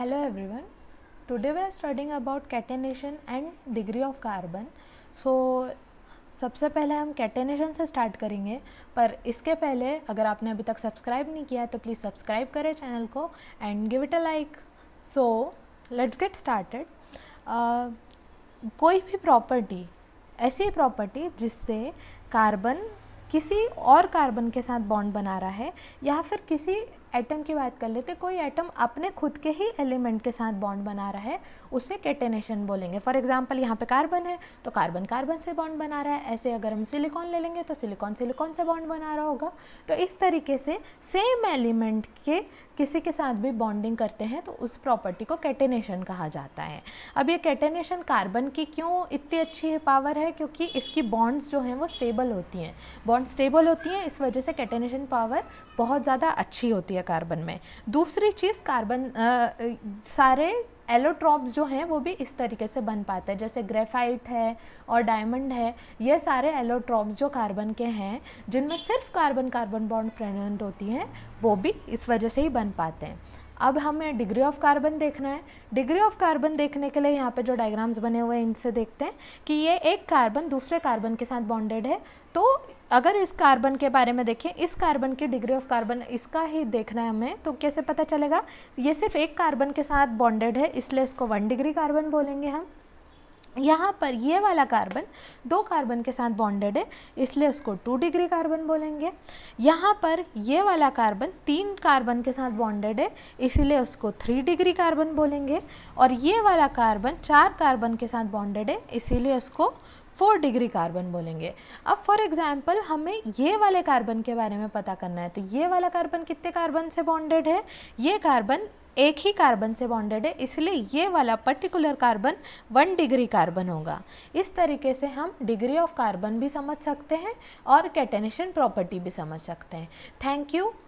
Hello everyone, today we are studying about catenation and degree of carbon. So सबसे पहले हम catenation से start करेंगे, पर इसके पहले अगर आपने अभी तक सब्सक्राइब नहीं किया है तो प्लीज़ सब्सक्राइब करें चैनल को and give it a like. So let's get started. कोई भी प्रॉपर्टी, ऐसी प्रॉपर्टी जिससे कार्बन किसी और कार्बन के साथ बॉन्ड बना रहा है, या फिर किसी एटम की बात कर लेते, कोई एटम अपने खुद के ही एलिमेंट के साथ बॉन्ड बना रहा है, उसे कैटेनेशन बोलेंगे. फॉर एग्जांपल यहाँ पे कार्बन है तो कार्बन कार्बन से बॉन्ड बना रहा है. ऐसे अगर हम सिलिकॉन ले लेंगे तो सिलिकॉन सिलिकॉन से बॉन्ड बना रहा होगा. तो इस तरीके से सेम एलिमेंट के किसी के साथ भी बॉन्डिंग करते हैं तो उस प्रॉपर्टी को कैटेनेशन कहा जाता है. अब ये कैटेनेशन कार्बन की क्यों इतनी अच्छी पावर है, क्योंकि इसकी बॉन्ड्स जो हैं वो स्टेबल होती हैं. बॉन्ड स्टेबल होती हैं, इस वजह से कैटेनेशन पावर बहुत ज़्यादा अच्छी होती है कार्बन में. दूसरी चीज, कार्बन सारे एलोट्रोप्स जो हैं वो भी इस तरीके से बन पाते हैं. जैसे ग्रेफाइट है और डायमंड है, ये सारे एलोट्रोप्स जो कार्बन के हैं, जिनमें सिर्फ कार्बन कार्बन बॉन्ड प्रेजेंट होती हैं, वो भी इस वजह से ही बन पाते हैं. अब हमें डिग्री ऑफ कार्बन देखना है. डिग्री ऑफ कार्बन देखने के लिए यहाँ पे जो डायग्राम्स बने हुए हैं इनसे देखते हैं कि ये एक कार्बन दूसरे कार्बन के साथ बॉन्डेड है. तो अगर इस कार्बन के बारे में देखें, इस कार्बन की डिग्री ऑफ कार्बन इसका ही देखना है हमें, तो कैसे पता चलेगा? ये सिर्फ एक कार्बन के साथ बॉन्डेड है, इसलिए इसको 1 डिग्री कार्बन बोलेंगे हम. यहाँ पर ये वाला कार्बन 2 कार्बन के साथ बॉन्डेड है, इसलिए उसको 2 डिग्री कार्बन बोलेंगे. यहाँ पर ये वाला कार्बन 3 कार्बन के साथ बॉन्डेड है, इसीलिए उसको 3 डिग्री कार्बन बोलेंगे. और ये वाला कार्बन 4 कार्बन के साथ बॉन्डेड है, इसीलिए उसको 4 डिग्री कार्बन बोलेंगे. अब फॉर एग्जांपल हमें ये वाले कार्बन के बारे में पता करना है, तो ये वाला कार्बन कितने कार्बन से बॉन्डेड है? ये कार्बन एक ही कार्बन से बॉन्डेड है, इसलिए ये वाला पर्टिकुलर कार्बन 1 डिग्री कार्बन होगा. इस तरीके से हम डिग्री ऑफ कार्बन भी समझ सकते हैं और कैटेनेशन प्रॉपर्टी भी समझ सकते हैं. Thank you.